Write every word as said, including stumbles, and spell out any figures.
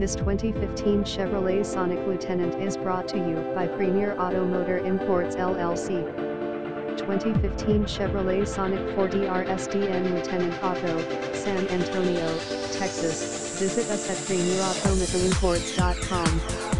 This twenty fifteen Chevrolet Sonic Lieutenant is brought to you by Premier Auto Motor Imports L L C. twenty fifteen Chevrolet Sonic four door S D N Lieutenant Auto, San Antonio, Texas. Visit us at Premier Auto Motor Imports dot com.